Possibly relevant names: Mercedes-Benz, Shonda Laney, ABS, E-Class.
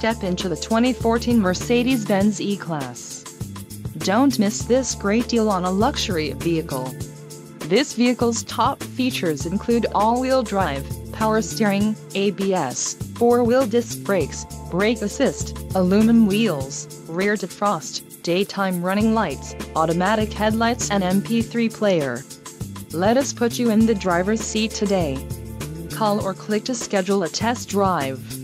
step into the 2014 Mercedes-Benz E-Class. Don't miss this great deal on a luxury vehicle. This vehicle's top features include all-wheel drive, power steering, ABS, four-wheel disc brakes, brake assist, aluminum wheels, rear defrost, daytime running lights, automatic headlights and MP3 player. Let us put you in the driver's seat today. Call or click to schedule a test drive.